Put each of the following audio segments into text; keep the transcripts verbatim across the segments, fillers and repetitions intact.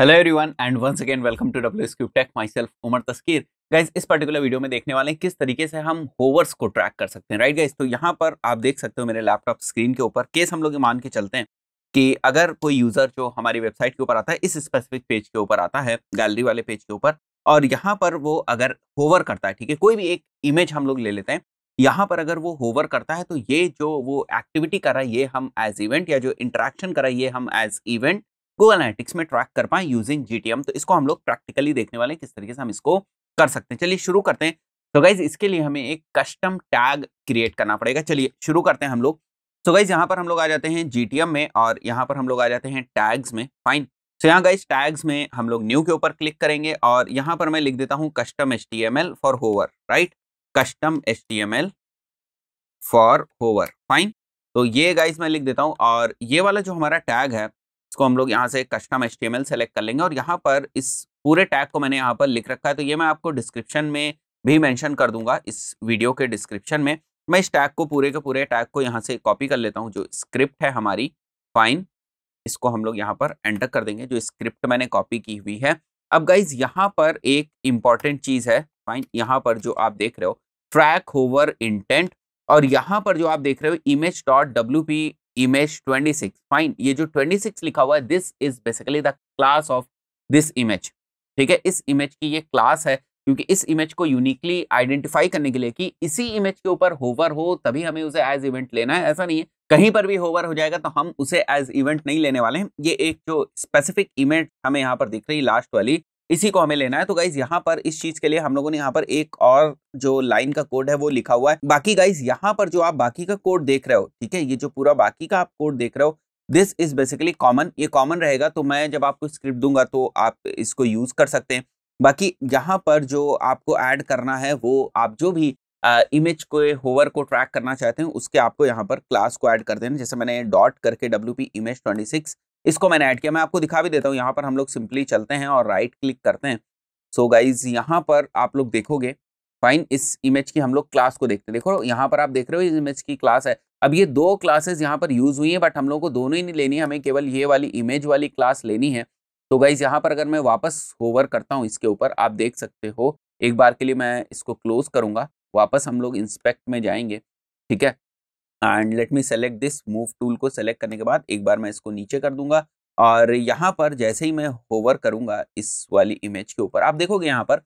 Hello everyone and once again welcome to WsCube Tech, myself Umar Taskeer. Guys इस particular video में देखने वाले हैं किस तरीके से हम होवर्स को ट्रैक कर सकते हैं, राइट गाइज। तो यहाँ पर आप देख सकते हो मेरे लैपटॉप स्क्रीन के ऊपर केस हम लोग मान के चलते हैं कि अगर कोई यूजर जो हमारी वेबसाइट के ऊपर आता है, इस स्पेसिफिक पेज के ऊपर आता है, गैलरी वाले पेज के ऊपर, और यहाँ पर वो अगर होवर करता है, ठीक है, कोई भी एक इमेज हम लोग ले लेते हैं, यहाँ पर अगर वो होवर करता है तो ये जो वो एक्टिविटी कर रहा है ये हम एज इवेंट, या जो इंटरेक्शन कर रहा है ये हम एज इवेंट गूगल एनालिटिक्स में ट्रैक कर पाए यूजिंग जीटीएम। तो इसको हम लोग प्रैक्टिकली देखने वाले हैं किस तरीके से हम इसको कर सकते हैं। चलिए शुरू करते हैं। तो गाइज इसके लिए हमें एक कस्टम टैग क्रिएट करना पड़ेगा। चलिए शुरू करते हैं हम लोग। तो गाइज यहाँ पर हम लोग आ जाते हैं जीटीएम में और यहाँ पर हम लोग आ जाते हैं टैग्स में। फाइन। तो यहाँ गाइज टैग्स में हम लोग न्यू के ऊपर क्लिक करेंगे और यहाँ पर मैं लिख देता हूँ custom HTML for hover, right, custom HTML for hover. Fine. तो ये गाइज मैं लिख देता हूँ और ये वाला जो हमारा टैग है इसको हम लोग यहाँ से कस्टम एचटीएमएल सेलेक्ट कर लेंगे और यहाँ पर इस पूरे टैग को मैंने यहाँ पर लिख रखा है। तो ये मैं आपको डिस्क्रिप्शन में भी मेंशन कर दूंगा, इस वीडियो के डिस्क्रिप्शन में मैं इस टैग को पूरे के पूरे टैग को यहाँ से कॉपी कर लेता हूँ, जो स्क्रिप्ट है हमारी। फाइन। इसको हम लोग यहाँ पर एंटर कर देंगे, जो स्क्रिप्ट मैंने कॉपी की हुई है। अब गाइज यहाँ पर एक इम्पॉर्टेंट चीज़ है, फाइन, यहाँ पर जो आप देख रहे हो ट्रैक होवर इंटेंट, और यहाँ पर जो आप देख रहे हो image dot W P image twenty six. Fine. ये जो ट्वेंटी सिक्स लिखा हुआ है this is basically the class of this image, ठीक है, इस इमेज की ये क्लास है, क्योंकि इस इमेज को यूनिकली आइडेंटिफाई करने के लिए कि इसी इमेज के ऊपर होवर हो तभी हमें उसे एज इवेंट लेना है। ऐसा नहीं है कहीं पर भी होवर हो जाएगा तो हम उसे एज इवेंट नहीं लेने वाले हैं। ये एक जो स्पेसिफिक इमेज हमें यहाँ पर दिख रही है लास्ट वाली, इसी को हमें लेना है। तो गाइज यहाँ पर इस चीज के लिए हम लोगों ने यहाँ पर एक और जो लाइन का कोड है वो लिखा हुआ है। बाकी गाइज यहाँ पर जो आप बाकी का कोड देख रहे हो, ठीक है, ये जो पूरा बाकी का आप कोड देख रहे हो दिस इज बेसिकली कॉमन, ये कॉमन रहेगा। तो मैं जब आपको स्क्रिप्ट दूंगा तो आप इसको यूज कर सकते हैं। बाकी यहाँ पर जो आपको ऐड करना है वो आप जो भी आ, इमेज को होवर को ट्रैक करना चाहते हैं उसके आपको यहाँ पर क्लास को ऐड कर देना। जैसे मैंने डॉट करके W P image twenty six इसको मैंने ऐड किया, मैं आपको दिखा भी देता हूँ। यहाँ पर हम लोग सिंपली चलते हैं और राइट क्लिक करते हैं। सो गाइज यहाँ पर आप लोग देखोगे, फाइन, इस इमेज की हम लोग क्लास को देखते हैं। देखो यहाँ पर आप देख रहे हो इस इमेज की क्लास है। अब ये दो क्लासेस यहाँ पर यूज हुई है बट हम लोग को दोनों ही नहीं लेनी है, हमें केवल ये वाली इमेज वाली क्लास लेनी है। तो गाइज यहाँ पर अगर मैं वापस होवर करता हूँ इसके ऊपर आप देख सकते हो, एक बार के लिए मैं इसको क्लोज करूँगा, वापस हम लोग इंस्पेक्ट में जाएंगे, ठीक है, and let me select this. Move tool को सेलेक्ट करने के बाद एक बार मैं इसको नीचे कर दूंगा और यहाँ पर जैसे ही मैं होवर करूंगा इस वाली इमेज के ऊपर आप देखोगे यहाँ पर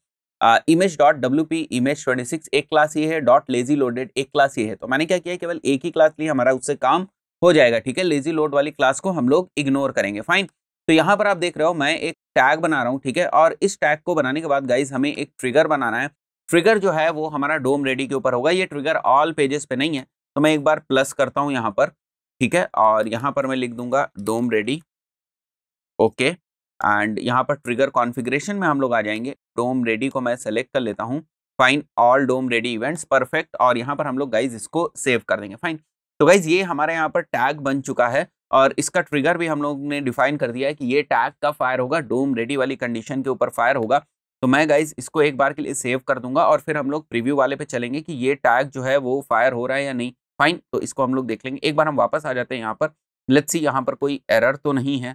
image dot W P image twenty six एक क्लास ये है, डॉट लेजी लोडेड एक क्लास ये है। तो मैंने क्या किया, केवल एक ही क्लास ली, हमारा उससे काम हो जाएगा, ठीक है। लेजी लोड वाली क्लास को हम लोग इग्नोर करेंगे। फाइन। तो यहाँ पर आप देख रहे हो मैं एक टैग बना रहा हूँ, ठीक है, और इस टैग को बनाने के बाद गाइज हमें एक ट्रिगर बनाना है। ट्रिगर जो है वो हमारा डोम रेडी के ऊपर होगा। ये ट्रिगर ऑल पेजेस पे नहीं है, तो मैं एक बार प्लस करता हूं यहाँ पर, ठीक है, और यहाँ पर मैं लिख दूंगा डोम रेडी, ओके, एंड यहाँ पर ट्रिगर कॉन्फ़िगरेशन में हम लोग आ जाएंगे। डोम रेडी को मैं सेलेक्ट कर लेता हूँ, fine, all DOM ready events, perfect, और यहाँ पर हम लोग गाइज इसको सेव कर देंगे। फाइन। तो गाइज ये हमारे यहाँ पर टैग बन चुका है और इसका ट्रिगर भी हम लोग ने डिफाइन कर दिया है कि ये टैग कब फायर होगा, डोम रेडी वाली कंडीशन के ऊपर फायर होगा। तो मैं गाइज इसको एक बार के लिए सेव कर दूंगा और फिर हम लोग प्रीव्यू वाले पे चलेंगे कि ये टैग जो है वो फायर हो रहा है या नहीं। फाइन। तो इसको हम लोग देख लेंगे। एक बार हम वापस आ जाते हैं यहाँ पर, लेट्स सी यहाँ पर कोई एरर तो नहीं है,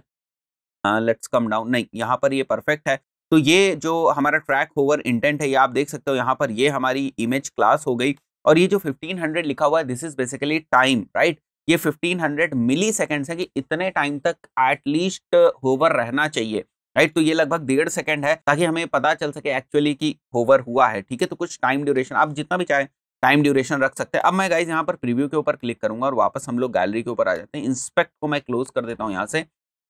लेट्स कम डाउन, नहीं, यहाँ पर ये परफेक्ट है। तो ये जो हमारा ट्रैक होवर इंटेंट है ये आप देख सकते हो यहाँ पर, ये हमारी इमेज क्लास हो गई। और ये जो फिफ्टीन हंड्रेड लिखा हुआ है this is basically time, right, ये फिफ्टीन हंड्रेड मिली सेकेंड्स है कि इतने टाइम तक एटलीस्ट होवर रहना चाहिए, राइट। तो ये लगभग डेढ़ सेकेंड है ताकि हमें पता चल सके एक्चुअली कि होवर हुआ है, ठीक है। तो कुछ टाइम ड्यूरेशन आप जितना भी चाहें टाइम ड्यूरेशन रख सकते हैं। अब मैं गाइज यहाँ पर प्रीव्यू के ऊपर क्लिक करूंगा और वापस हम लोग गैलरी के ऊपर आ जाते हैं। इंस्पेक्ट को मैं क्लोज कर देता हूँ यहाँ से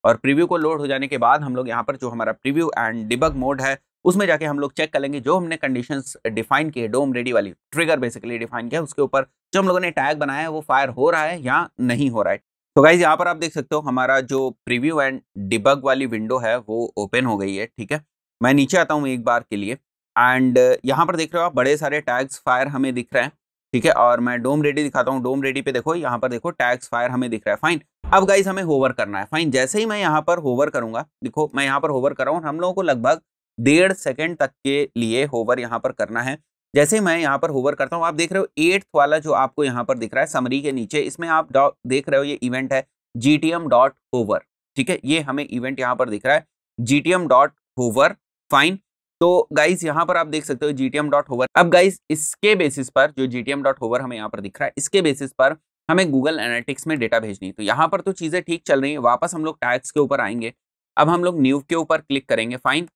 और प्रीव्यू को लोड हो जाने के बाद हम लोग यहाँ पर जो हमारा प्रीव्यू एंड डिबग मोड है उसमें जाके हम लोग चेक कर लेंगे जो हमने कंडीशंस डिफाइन किए, डोम रेडी वाली ट्रिगर बेसिकली डिफाइन किया, उसके ऊपर जो हम लोगों ने टैग बनाया है वो फायर हो रहा है या नहीं हो रहा है। तो गाइज यहाँ पर आप देख सकते हो हमारा जो प्रीव्यू एंड डिबग वाली विंडो है वो ओपन हो गई है, ठीक है। मैं नीचे आता हूँ एक बार के लिए एंड यहाँ पर देख रहे हो आप बड़े सारे टैग्स फायर हमें दिख रहे हैं, ठीक है, और मैं डोम रेडी दिखाता हूँ। डोम रेडी पे देखो, यहाँ पर देखो टैग्स फायर हमें दिख रहा है। फाइन। अब गाइज हमें होवर करना है। फाइन। जैसे ही मैं यहाँ पर होवर करूंगा, देखो मैं यहाँ पर होवर कर रहा हूँ, हम लोगों को लगभग डेढ़ सेकेंड तक के लिए होवर यहाँ पर करना है। जैसे मैं यहाँ पर होवर करता हूँ आप देख रहे हो एट्थ वाला जो आपको यहाँ पर दिख रहा है समरी के नीचे, इसमें आप देख रहे हो ये इवेंट है G T M dot hover, ठीक है, ये हमें इवेंट यहाँ पर दिख रहा है। gtm dot hover fine. तो गाइज यहाँ पर आप देख सकते हो gtm dot hover। अब गाइज इसके बेसिस पर जो gtm dot hover हमें यहाँ पर दिख रहा है, इसके बेसिस पर हमें गूगल एनालिटिक्स में डेटा भेजनी है। तो यहाँ पर तो चीजें ठीक चल रही है। वापस हम लोग टैग्स के ऊपर आएंगे, अब हम लोग न्यू के ऊपर क्लिक करेंगे फाइन,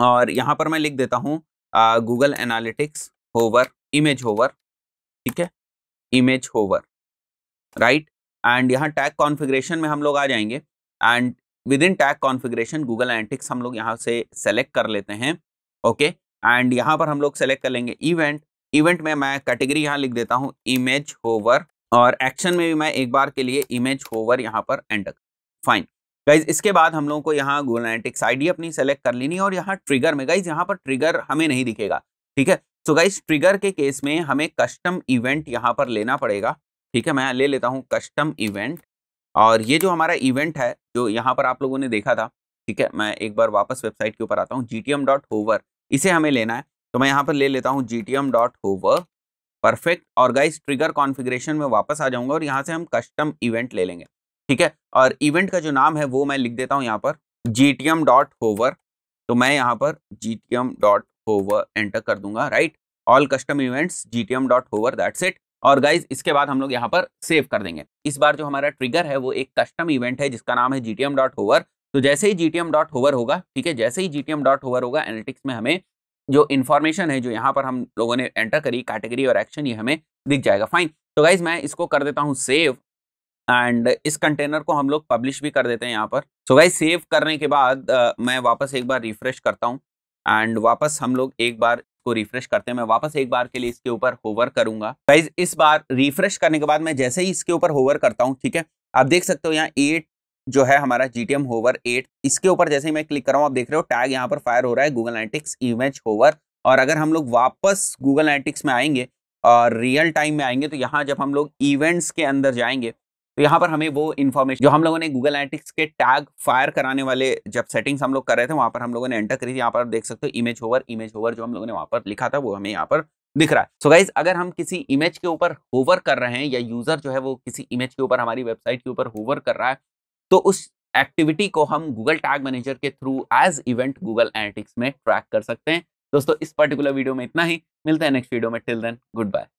और यहाँ पर मैं लिख देता हूँ Google Analytics hover image hover, ठीक है, इमेज होवर राइट। एंड यहाँ टैग कॉन्फ़िगरेशन में हम लोग आ जाएंगे and within tag configuration Google Analytics हम लोग यहाँ से सेलेक्ट कर लेते हैं, ओके। एंड यहाँ पर हम लोग सेलेक्ट कर लेंगे इवेंट। इवेंट में मैं कैटेगरी यहाँ लिख देता हूँ इमेज होवर, और एक्शन में भी मैं एक बार के लिए इमेज होवर यहाँ पर एंटर फाइन। गाइज इसके बाद हम लोगों को यहाँ गूगल एनालिटिक्स आईडी अपनी सेलेक्ट कर लेनी है, और यहाँ ट्रिगर में गाइज यहाँ पर ट्रिगर हमें नहीं दिखेगा, ठीक है। सो गाइज ट्रिगर के केस में हमें कस्टम इवेंट यहाँ पर लेना पड़ेगा, ठीक है। मैं ले लेता हूँ कस्टम इवेंट, और ये जो हमारा इवेंट है जो यहाँ पर आप लोगों ने देखा था, ठीक है। मैं एक बार वापस वेबसाइट के ऊपर आता हूँ, जीटीएम डॉट होवर इसे हमें लेना है। तो मैं यहाँ पर ले लेता हूँ जीटीएम डॉट होवर परफेक्ट, और गाइज ट्रिगर कॉन्फ़िगरेशन में वापस आ जाऊँगा और यहाँ से हम कस्टम इवेंट ले लेंगे, ठीक है। और इवेंट का जो नाम है वो मैं लिख देता हूँ यहाँ पर जीटीएम डॉट होवर। तो मैं यहाँ पर जीटीएम डॉट होवर एंटर कर दूंगा right, all custom events GTM dot hover that's it. और गाइज इसके बाद हम लोग यहाँ पर सेव कर देंगे। इस बार जो हमारा ट्रिगर है वो एक कस्टम इवेंट है जिसका नाम है जीटीएम डॉट होवर। तो जैसे ही जीटीएम डॉट होवर होगा, ठीक है, जैसे ही जीटीएम डॉट होवर होगा एनालिटिक्स में हमें जो इन्फॉर्मेशन है जो यहाँ पर हम लोगों ने एंटर करी कैटेगरी और एक्शन ये हमें दिख जाएगा फाइन। तो गाइज मैं इसको कर देता हूँ सेव, एंड इस कंटेनर को हम लोग पब्लिश भी कर देते हैं यहाँ पर। सो गाइज सेव करने के बाद आ, मैं वापस एक बार रिफ्रेश करता हूँ, एंड वापस हम लोग एक बार इसको रिफ्रेश करते हैं। मैं वापस एक बार के लिए इसके ऊपर होवर करूँगा। गाइज इस बार रिफ्रेश करने के बाद मैं जैसे ही इसके ऊपर होवर करता हूँ, ठीक है, आप देख सकते हो यहाँ एट जो है हमारा जीटीएम होवर एट, इसके ऊपर जैसे ही मैं क्लिक कर रहा हूँ आप देख रहे हो टैग यहाँ पर फायर हो रहा है गूगल एनालिटिक्स इमेज होवर। और अगर हम लोग वापस गूगल एनालिटिक्स में आएंगे और रियल टाइम में आएंगे, तो यहाँ जब हम लोग इवेंट्स के अंदर जाएंगे तो यहाँ पर हमें वो इन्फॉर्मेशन जो हम लोगों ने गूगल एनालिटिक्स के टैग फायर कराने वाले जब सेटिंग्स हम लोग कर रहे थे वहाँ पर हम लोगों ने एंटर करी थी। यहाँ पर आप देख सकते हो इमेज होवर इमेज होवर जो हम लोगों ने वहाँ पर लिखा था वो हमें यहाँ पर दिख रहा है। सो गाइज अगर हम किसी इमेज के ऊपर होवर कर रहे हैं या यूजर जो है वो किसी इमेज के ऊपर हमारी वेबसाइट के ऊपर होवर कर रहा है, तो उस एक्टिविटी को हम गूगल टैग मैनेजर के through as event Google Analytics में ट्रैक कर सकते हैं। दोस्तों इस पर्टिकुलर वीडियो में इतना ही, मिलते हैं नेक्स्ट वीडियो में। Till then good bye.